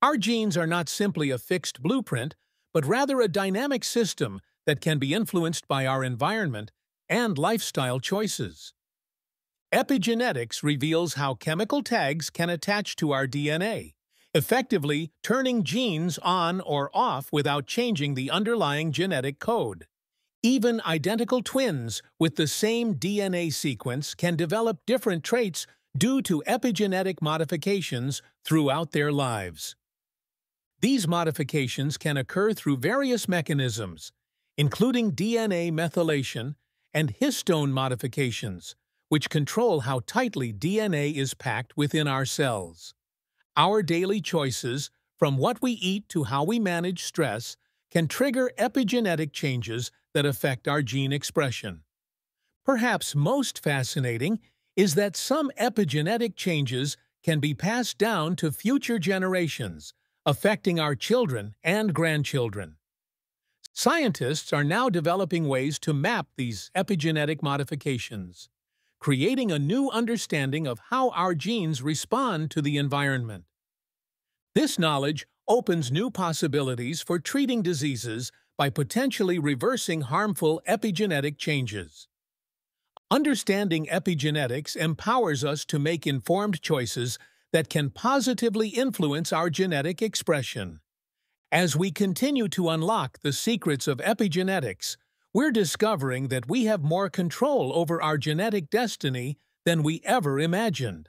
Our genes are not simply a fixed blueprint, but rather a dynamic system that can be influenced by our environment and lifestyle choices. Epigenetics reveals how chemical tags can attach to our DNA, effectively turning genes on or off without changing the underlying genetic code. Even identical twins with the same DNA sequence can develop different traits due to epigenetic modifications throughout their lives. These modifications can occur through various mechanisms, including DNA methylation and histone modifications, which control how tightly DNA is packed within our cells. Our daily choices, from what we eat to how we manage stress, can trigger epigenetic changes that affect our gene expression. Perhaps most fascinating is that some epigenetic changes can be passed down to future generations, affecting our children and grandchildren. Scientists are now developing ways to map these epigenetic modifications, creating a new understanding of how our genes respond to the environment. This knowledge opens new possibilities for treating diseases by potentially reversing harmful epigenetic changes. Understanding epigenetics empowers us to make informed choices that can positively influence our genetic expression. As we continue to unlock the secrets of epigenetics, we're discovering that we have more control over our genetic destiny than we ever imagined.